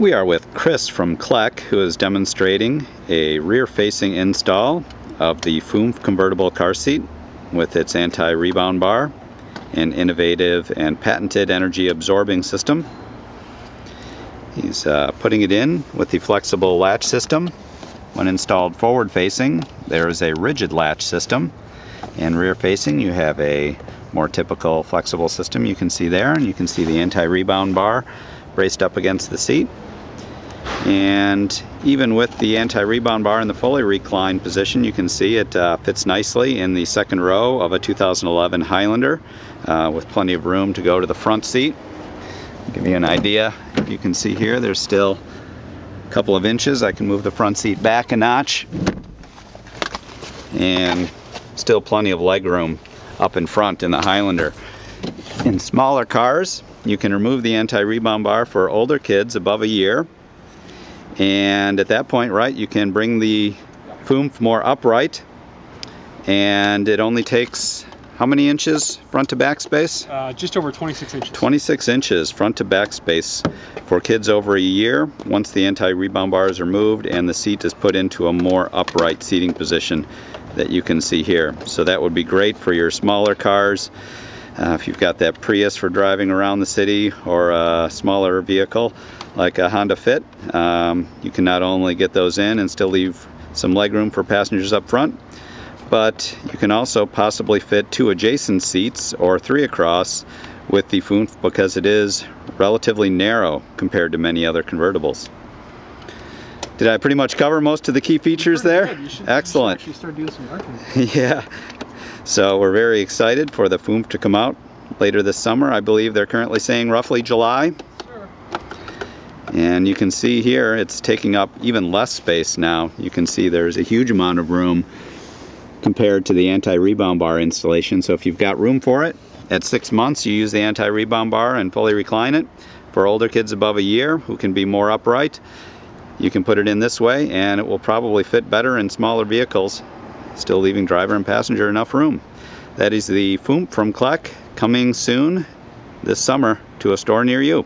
We are with Chris from Clek, who is demonstrating a rear-facing install of the Foonf convertible car seat with its anti-rebound bar and innovative and patented energy absorbing system. He's putting it in with the flexible latch system. When installed forward-facing, there is a rigid latch system, and rear-facing you have a more typical flexible system. You can see there, and you can see the anti-rebound bar braced up against the seat. And even with the anti-rebound bar in the fully reclined position, you can see it fits nicely in the second row of a 2011 Highlander with plenty of room to go to the front seat. I'll give you an idea. You can see here there's still a couple of inches. I can move the front seat back a notch, and still plenty of leg room up in front in the Highlander. In smaller cars, you can remove the anti-rebound bar for older kids above a year, and at that point, right, you can bring the Foonf more upright, and it only takes how many inches front to back space? Just over 26 inches. 26 inches front to back space for kids over a year once the anti-rebound bar is removed and the seat is put into a more upright seating position that you can see here. So that would be great for your smaller cars. If you've got that Prius for driving around the city, or a smaller vehicle like a Honda Fit, you can not only get those in and still leave some legroom for passengers up front, but you can also possibly fit two adjacent seats or three across with the Foonf, because it is relatively narrow compared to many other convertibles. Did I pretty much cover most of the key features there? Excellent. You should actually start doing some marketing. Yeah. So we're very excited for the Foonf to come out later this summer. I believe they're currently saying roughly July. Sure. And you can see here it's taking up even less space now. You can see there's a huge amount of room compared to the anti-rebound bar installation. So if you've got room for it, at 6 months you use the anti-rebound bar and fully recline it. For older kids above a year who can be more upright, you can put it in this way, and it will probably fit better in smaller vehicles, still leaving driver and passenger enough room. That is the Foonf from Clek, coming soon this summer to a store near you.